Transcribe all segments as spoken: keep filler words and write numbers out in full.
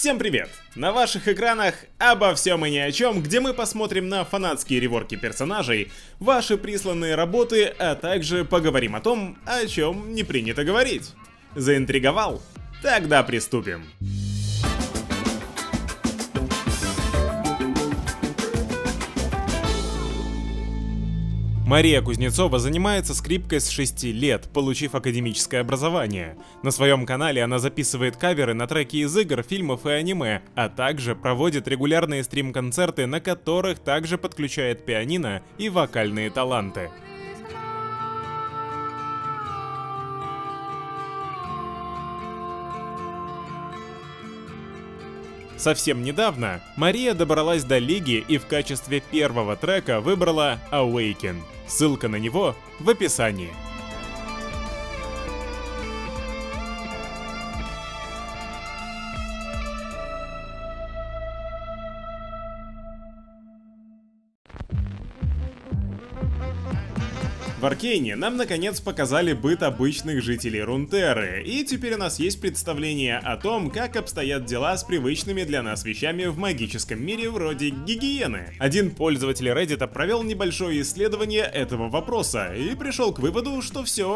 Всем привет! На ваших экранах «Обо всем и ни о чем», где мы посмотрим на фанатские реворки персонажей, ваши присланные работы, а также поговорим о том, о чем не принято говорить. Заинтриговал? Тогда приступим. Мария Кузнецова занимается скрипкой с шести лет, получив академическое образование. На своем канале она записывает каверы на треки из игр, фильмов и аниме, а также проводит регулярные стрим-концерты, на которых также подключает пианино и вокальные таланты. Совсем недавно Мария добралась до лиги и в качестве первого трека выбрала Awaken. Ссылка на него в описании. В Аркейне нам наконец показали быт обычных жителей Рунтеры, и теперь у нас есть представление о том, как обстоят дела с привычными для нас вещами в магическом мире вроде гигиены. Один пользователь Reddit провел небольшое исследование этого вопроса и пришел к выводу, что все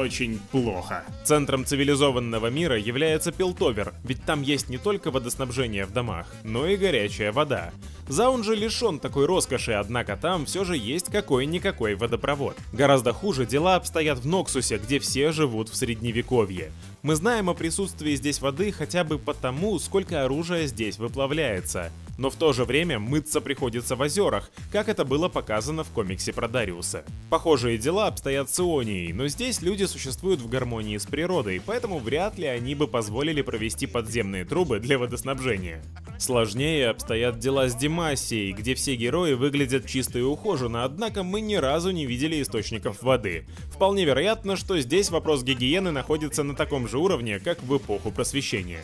очень плохо. Центром цивилизованного мира является Пилтовер, ведь там есть не только водоснабжение в домах, но и горячая вода. Заун же лишен такой роскоши, однако там все же есть какой-никакой водопровод. Гораздо хуже дела обстоят в Ноксусе, где все живут в средневековье. Мы знаем о присутствии здесь воды хотя бы потому, сколько оружия здесь выплавляется. Но в то же время мыться приходится в озерах, как это было показано в комиксе про Дариуса. Похожие дела обстоят с Ионией, но здесь люди существуют в гармонии с природой, поэтому вряд ли они бы позволили провести подземные трубы для водоснабжения. Сложнее обстоят дела с Демасией, где все герои выглядят чисто и ухоженно, однако мы ни разу не видели источников воды. Вполне вероятно, что здесь вопрос гигиены находится на таком же уровне, как в эпоху просвещения.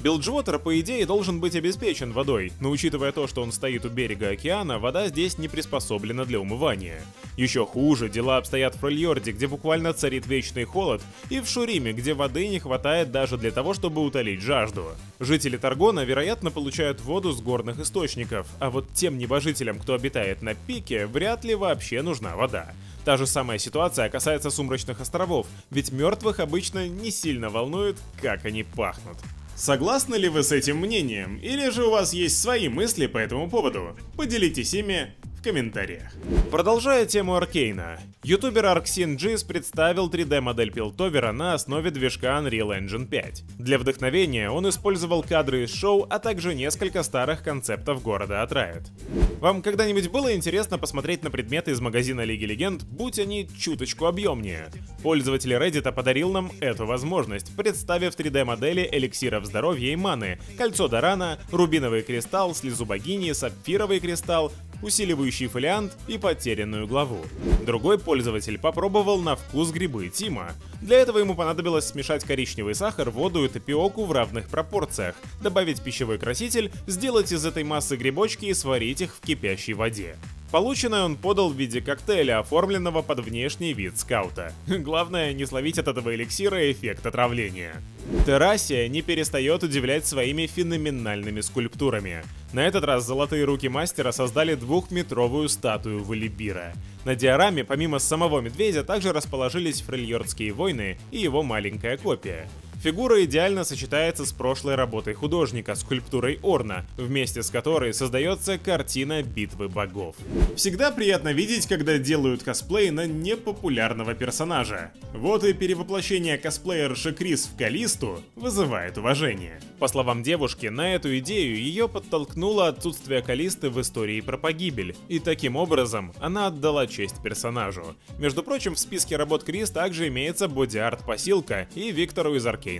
Билджвотер, по идее, должен быть обеспечен водой, но учитывая то, что он стоит у берега океана, вода здесь не приспособлена для умывания. Еще хуже дела обстоят в Рольорде, где буквально царит вечный холод, и в Шуриме, где воды не хватает даже для того, чтобы утолить жажду. Жители Таргона, вероятно, получают воду с горных источников, а вот тем небожителям, кто обитает на пике, вряд ли вообще нужна вода. Та же самая ситуация касается Сумрачных островов, ведь мертвых обычно не сильно волнует, как они пахнут. Согласны ли вы с этим мнением, или же у вас есть свои мысли по этому поводу? Поделитесь ими в комментариях. Продолжая тему Аркейна, ютубер Арксин Джиз представил три дэ модель Пилтовера на основе движка Unreal Engine пять. Для вдохновения он использовал кадры из шоу, а также несколько старых концептов города от Райт. Вам когда-нибудь было интересно посмотреть на предметы из магазина Лиги Легенд, будь они чуточку объемнее? Пользователь Reddit подарил нам эту возможность, представив три дэ модели эликсиров здоровья и маны, кольцо Дарана, рубиновый кристалл, слезу богини, сапфировый кристалл, усиливающий фолиант и потерянную главу. Другой пользователь попробовал на вкус грибы Тимо. Для этого ему понадобилось смешать коричневый сахар, воду и тапиоку в равных пропорциях, добавить пищевой краситель, сделать из этой массы грибочки и сварить их в кипящей воде. Полученное он подал в виде коктейля, оформленного под внешний вид скаута. Главное, не словить от этого эликсира эффект отравления. Террасия не перестает удивлять своими феноменальными скульптурами. На этот раз золотые руки мастера создали двухметровую статую Волибира. На диораме, помимо самого медведя, также расположились фрильордские войны и его маленькая копия. Фигура идеально сочетается с прошлой работой художника, скульптурой Орна, вместе с которой создается картина битвы богов. Всегда приятно видеть, когда делают косплей на непопулярного персонажа. Вот и перевоплощение косплеерши Крис в Калисту вызывает уважение. По словам девушки, на эту идею ее подтолкнуло отсутствие Калисты в истории про погибель, и таким образом она отдала честь персонажу. Между прочим, в списке работ Крис также имеется боди-арт-посилка и Виктору из Аркейна.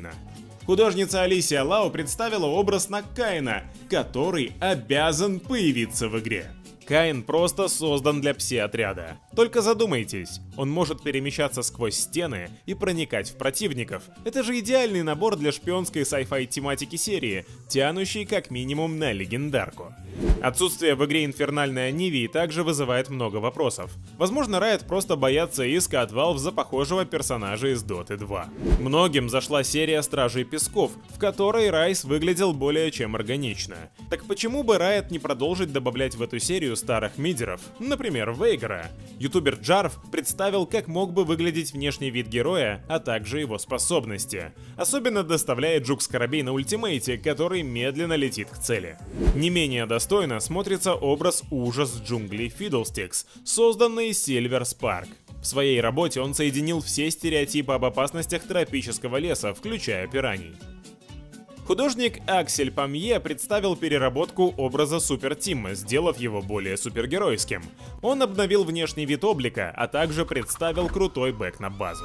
Художница Алисия Лау представила образ Накаина, который обязан появиться в игре. Каин просто создан для пси-отряда. Только задумайтесь, он может перемещаться сквозь стены и проникать в противников. Это же идеальный набор для шпионской сай-фай тематики серии, тянущий как минимум на легендарку. Отсутствие в игре инфернальной Нивии также вызывает много вопросов. Возможно, Riot просто боятся иска от Valve за похожего персонажа из Доты два. Многим зашла серия Стражей Песков, в которой Райс выглядел более чем органично. Так почему бы Riot не продолжить добавлять в эту серию старых мидеров, например, Вейгара? Ютубер Джарф представил, как мог бы выглядеть внешний вид героя, а также его способности. Особенно доставляет жук-скоробей на ультимейте, который медленно летит к цели. Не менее достойно смотрится образ ужас джунглей Фидлстикс, созданный Сильвер Спарк. В своей работе он соединил все стереотипы об опасностях тропического леса, включая пираний. Художник Аксель Памье представил переработку образа Супер Тима, сделав его более супергеройским. Он обновил внешний вид облика, а также представил крутой бэк на базу.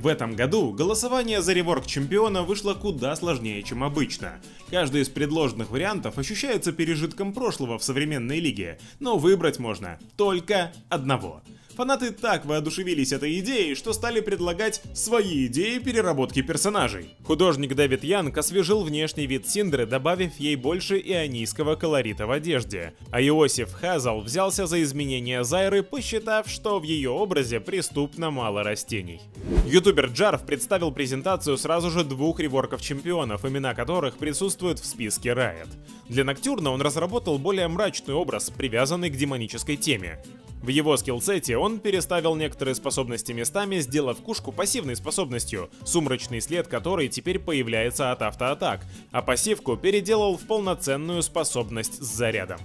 В этом году голосование за реворк чемпиона вышло куда сложнее, чем обычно. Каждый из предложенных вариантов ощущается пережитком прошлого в современной лиге, но выбрать можно только одного. Фанаты так воодушевились этой идеей, что стали предлагать свои идеи переработки персонажей. Художник Дэвид Янг освежил внешний вид Синдры, добавив ей больше ионийского колорита в одежде. А Иосиф Хазл взялся за изменения Зайры, посчитав, что в ее образе преступно мало растений. Ютубер Джарф представил презентацию сразу же двух реворков чемпионов, имена которых присутствуют в списке Riot. Для Ноктюрна он разработал более мрачный образ, привязанный к демонической теме. В его скиллсете он переставил некоторые способности местами, сделав кушку пассивной способностью, сумрачный след которой теперь появляется от автоатак, а пассивку переделал в полноценную способность с зарядом.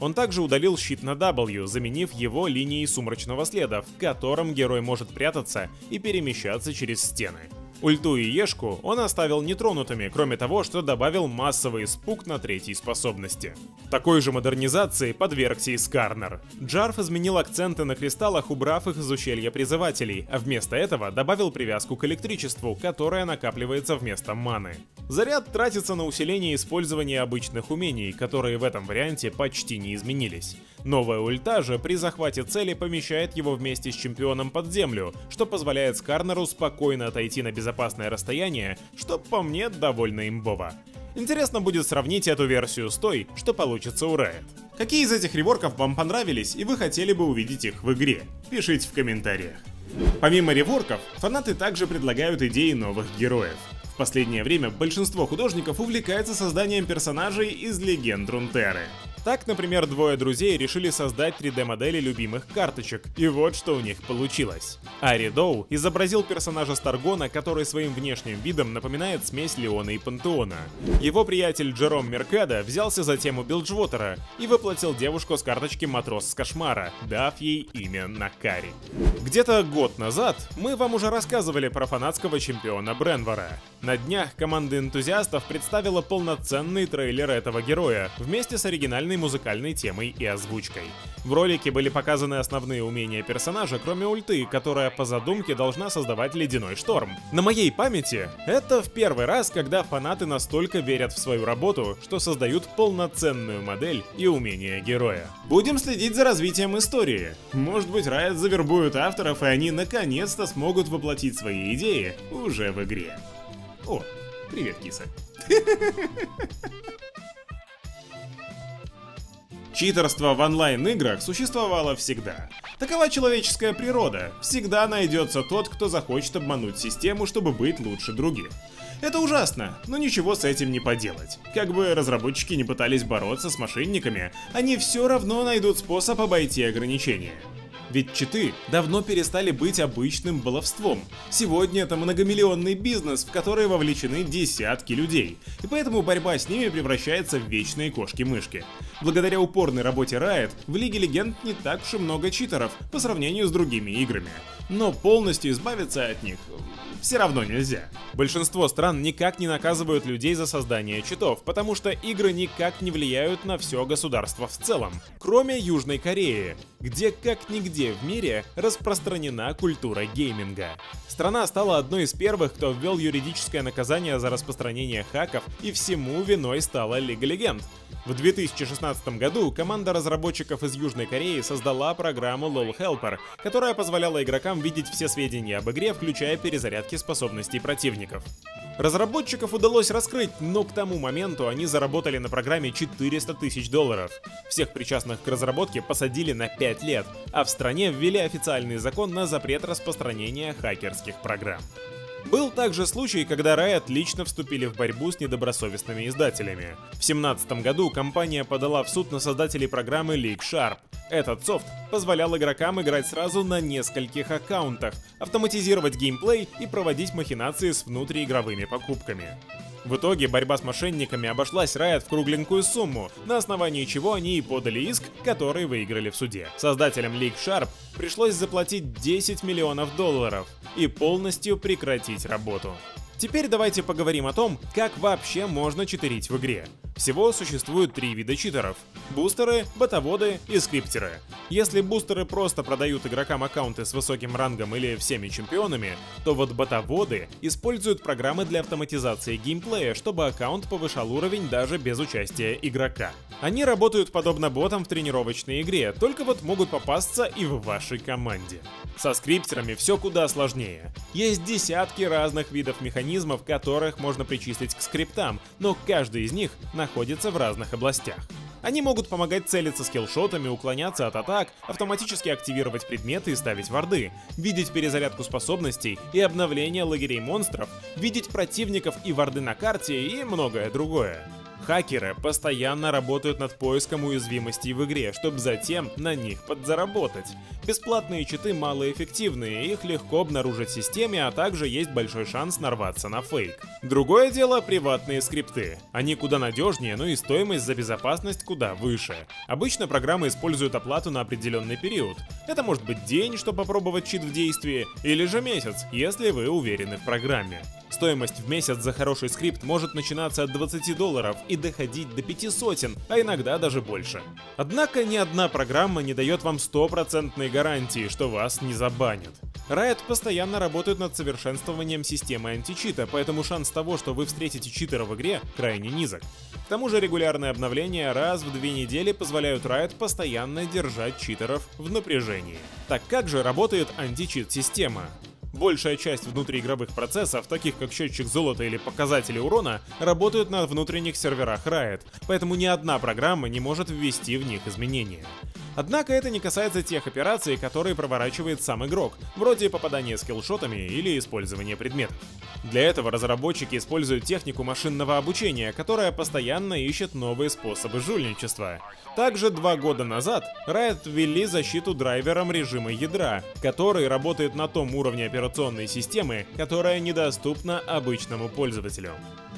Он также удалил щит на W, заменив его линией сумрачного следа, в котором герой может прятаться и перемещаться через стены. Ульту и Ешку он оставил нетронутыми, кроме того, что добавил массовый испуг на третьей способности. Такой же модернизации подвергся и Скарнер. Джарф изменил акценты на кристаллах, убрав их из ущелья призывателей, а вместо этого добавил привязку к электричеству, которая накапливается вместо маны. Заряд тратится на усиление использования обычных умений, которые в этом варианте почти не изменились. Новая ульта же при захвате цели помещает его вместе с чемпионом под землю, что позволяет Скарнеру спокойно отойти на безопасность. Безопасное расстояние, что по мне довольно имбово. Интересно будет сравнить эту версию с той, что получится у Riot. Какие из этих реворков вам понравились и вы хотели бы увидеть их в игре? Пишите в комментариях. Помимо реворков, фанаты также предлагают идеи новых героев. В последнее время большинство художников увлекается созданием персонажей из легенд Рунтеры. Так, например, двое друзей решили создать три дэ модели любимых карточек, и вот что у них получилось. Ари Доу изобразил персонажа Старгона, который своим внешним видом напоминает смесь Леона и Пантеона. Его приятель Джером Меркадо взялся за тему Билджвотера и воплотил девушку с карточки Матрос с кошмара, дав ей имя Накари. Где-то год назад мы вам уже рассказывали про фанатского чемпиона Бренвара. На днях команда энтузиастов представила полноценный трейлер этого героя вместе с оригинальным музыкальной темой и озвучкой. В ролике были показаны основные умения персонажа, кроме ульты, которая по задумке должна создавать ледяной шторм. На моей памяти это в первый раз, когда фанаты настолько верят в свою работу, что создают полноценную модель и умения героя. Будем следить за развитием истории. Может быть, Riot завербуют авторов и они наконец-то смогут воплотить свои идеи уже в игре. О, привет, киса. Читерство в онлайн-играх существовало всегда. Такова человеческая природа. Всегда найдется тот, кто захочет обмануть систему, чтобы быть лучше других. Это ужасно, но ничего с этим не поделать. Как бы разработчики не пытались бороться с мошенниками, они все равно найдут способ обойти ограничения. Ведь читы давно перестали быть обычным баловством. Сегодня это многомиллионный бизнес, в который вовлечены десятки людей, и поэтому борьба с ними превращается в вечные кошки-мышки. Благодаря упорной работе Riot в Лиге Легенд не так уж и много читеров по сравнению с другими играми, но полностью избавиться от них все равно нельзя. Большинство стран никак не наказывают людей за создание читов, потому что игры никак не влияют на все государство в целом, кроме Южной Кореи, где как нигде в мире распространена культура гейминга. Страна стала одной из первых, кто ввел юридическое наказание за распространение хаков, и всему виной стала Лига Легенд. В две тысячи шестнадцатом году команда разработчиков из Южной Кореи создала программу LoL Helper, которая позволяла игрокам видеть все сведения об игре, включая перезарядки проверки способностей противников. Разработчиков удалось раскрыть, но к тому моменту они заработали на программе четыреста тысяч долларов. Всех причастных к разработке посадили на пять лет, а в стране ввели официальный закон на запрет распространения хакерских программ. Был также случай, когда Riot лично вступили в борьбу с недобросовестными издателями. В две тысячи семнадцатом году компания подала в суд на создателей программы League Sharp. Этот софт позволял игрокам играть сразу на нескольких аккаунтах, автоматизировать геймплей и проводить махинации с внутриигровыми покупками. В итоге борьба с мошенниками обошлась Riot в кругленькую сумму, на основании чего они и подали иск, который выиграли в суде. Создателям League Sharp пришлось заплатить десять миллионов долларов и полностью прекратить работу. Теперь давайте поговорим о том, как вообще можно читерить в игре. Всего существует три вида читеров – бустеры, ботоводы и скриптеры. Если бустеры просто продают игрокам аккаунты с высоким рангом или всеми чемпионами, то вот ботоводы используют программы для автоматизации геймплея, чтобы аккаунт повышал уровень даже без участия игрока. Они работают подобно ботам в тренировочной игре, только вот могут попасться и в вашей команде. Со скриптерами все куда сложнее. Есть десятки разных видов механизмов, которых можно причислить к скриптам, но каждый из них находится в разных областях. Они могут помогать целиться скиллшотами, уклоняться от атак, автоматически активировать предметы и ставить варды, видеть перезарядку способностей и обновление лагерей монстров, видеть противников и варды на карте и многое другое. Хакеры постоянно работают над поиском уязвимостей в игре, чтобы затем на них подзаработать. Бесплатные читы малоэффективные, их легко обнаружить в системе, а также есть большой шанс нарваться на фейк. Другое дело — приватные скрипты. Они куда надежнее, но и стоимость за безопасность куда выше. Обычно программы используют оплату на определенный период. Это может быть день, чтобы попробовать чит в действии, или же месяц, если вы уверены в программе. Стоимость в месяц за хороший скрипт может начинаться от двадцати долларов и доходить до пяти сотен, а иногда даже больше. Однако ни одна программа не дает вам стопроцентной гарантии, что вас не забанят. Riot постоянно работают над совершенствованием системы античита, поэтому шанс того, что вы встретите читера в игре, крайне низок. К тому же регулярные обновления раз в две недели позволяют Riot постоянно держать читеров в напряжении. Так как же работает античит-система? Большая часть внутриигровых процессов, таких как счетчик золота или показатели урона, работают на внутренних серверах Riot, поэтому ни одна программа не может ввести в них изменения. Однако это не касается тех операций, которые проворачивает сам игрок, вроде попадания скиллшотами или использования предметов. Для этого разработчики используют технику машинного обучения, которая постоянно ищет новые способы жульничества. Также два года назад Riot ввели защиту драйвером режима ядра, который работает на том уровне операционной системы, которая недоступна обычному пользователю.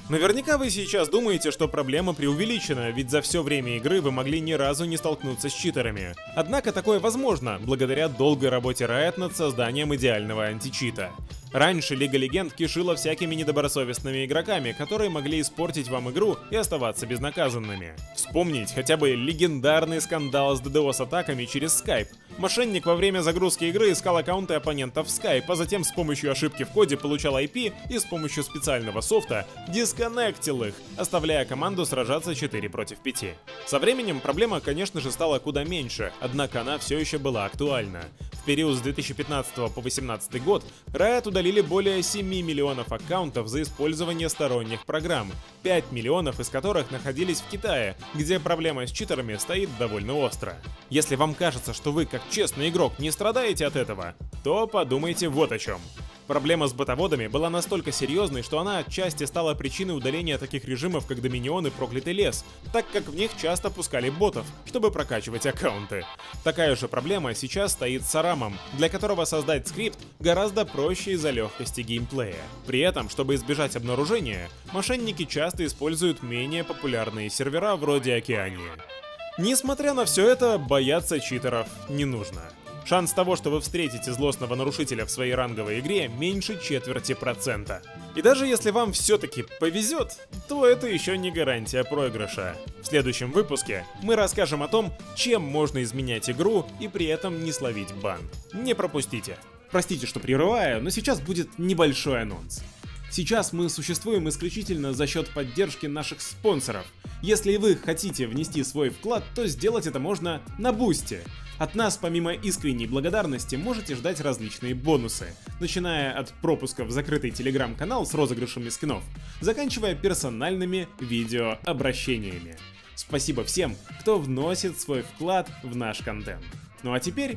Наверняка вы сейчас думаете, что проблема преувеличена, ведь за все время игры вы могли ни разу не столкнуться с читерами. Однако такое возможно, благодаря долгой работе Riot над созданием идеального античита. Раньше Лига Легенд кишила всякими недобросовестными игроками, которые могли испортить вам игру и оставаться безнаказанными. Вспомнить хотя бы легендарный скандал с ДДО с атаками через Skype. Мошенник во время загрузки игры искал аккаунты оппонентов в Skype, а затем с помощью ошибки в коде получал ай пи и с помощью специального софта дисконнектил их, оставляя команду сражаться четыре против пяти. Со временем проблема, конечно же, стала куда меньше, однако она все еще была актуальна. В период с две тысячи пятнадцатого по две тысячи восемнадцатый год Riot удалили более семи миллионов аккаунтов за использование сторонних программ, пять миллионов из которых находились в Китае, где проблема с читерами стоит довольно остро. Если вам кажется, что вы, как честный игрок, не страдаете от этого, то подумайте вот о чем. Проблема с ботоводами была настолько серьезной, что она отчасти стала причиной удаления таких режимов, как Доминион и Проклятый лес, так как в них часто пускали ботов, чтобы прокачивать аккаунты. Такая же проблема сейчас стоит с Арамом, для которого создать скрипт гораздо проще из-за легкости геймплея. При этом, чтобы избежать обнаружения, мошенники часто используют менее популярные сервера вроде Океании. Несмотря на все это, бояться читеров не нужно. Шанс того, что вы встретите злостного нарушителя в своей ранговой игре, меньше четверти процента. И даже если вам все-таки повезет, то это еще не гарантия проигрыша. В следующем выпуске мы расскажем о том, чем можно изменять игру и при этом не словить бан. Не пропустите. Простите, что прерываю, но сейчас будет небольшой анонс. Сейчас мы существуем исключительно за счет поддержки наших спонсоров. Если вы хотите внести свой вклад, то сделать это можно на Бусти. От нас, помимо искренней благодарности, можете ждать различные бонусы, начиная от пропуска в закрытый телеграм-канал с розыгрышами скинов, заканчивая персональными видеообращениями. Спасибо всем, кто вносит свой вклад в наш контент. Ну а теперь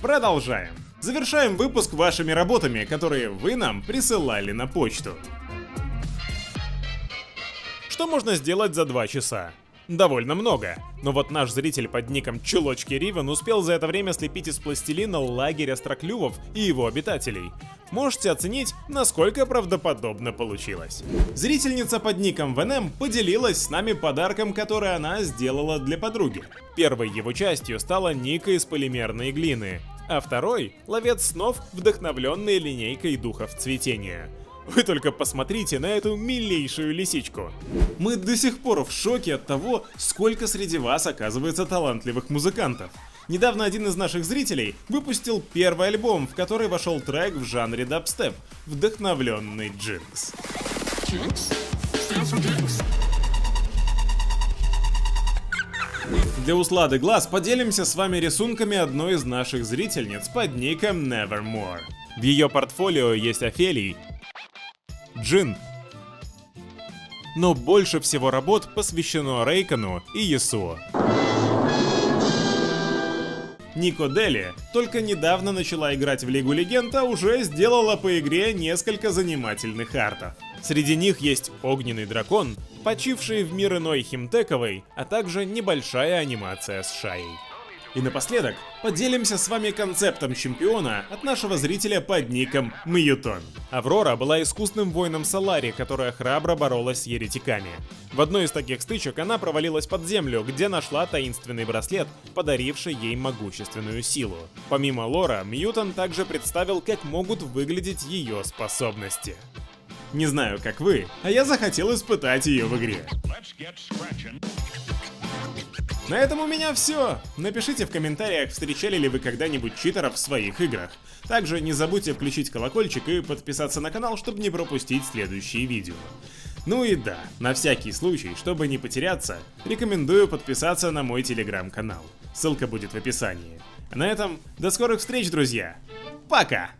продолжаем. Завершаем выпуск вашими работами, которые вы нам присылали на почту. Что можно сделать за два часа? Довольно много. Но вот наш зритель под ником Чулочки Ривен успел за это время слепить из пластилина лагерь остроклювов и его обитателей. Можете оценить, насколько правдоподобно получилось. Зрительница под ником ВНМ поделилась с нами подарком, который она сделала для подруги. Первой его частью стала ника из полимерной глины, а второй — ловец снов, вдохновленный линейкой духов цветения. Вы только посмотрите на эту милейшую лисичку. Мы до сих пор в шоке от того, сколько среди вас оказывается талантливых музыкантов. Недавно один из наших зрителей выпустил первый альбом, в который вошел трек в жанре дабстеп, вдохновленный джинкс. Для услады глаз поделимся с вами рисунками одной из наших зрительниц под ником Nevermore. В ее портфолио есть Офелий, Джин. Но больше всего работ посвящено Рейкону и Есуо. Нико Дели только недавно начала играть в Лигу Легенд, а уже сделала по игре несколько занимательных артов. Среди них есть огненный дракон, почивший в мир иной Химтековой, а также небольшая анимация с Шаей. И напоследок поделимся с вами концептом чемпиона от нашего зрителя под ником Мьютон. Аврора была искусным воином Солари, которая храбро боролась с еретиками. В одной из таких стычек она провалилась под землю, где нашла таинственный браслет, подаривший ей могущественную силу. Помимо лора, Мьютон также представил, как могут выглядеть ее способности. Не знаю, как вы, а я захотел испытать ее в игре. На этом у меня все. Напишите в комментариях, встречали ли вы когда-нибудь читеров в своих играх. Также не забудьте включить колокольчик и подписаться на канал, чтобы не пропустить следующие видео. Ну и да, на всякий случай, чтобы не потеряться, рекомендую подписаться на мой телеграм-канал. Ссылка будет в описании. А на этом до скорых встреч, друзья. Пока!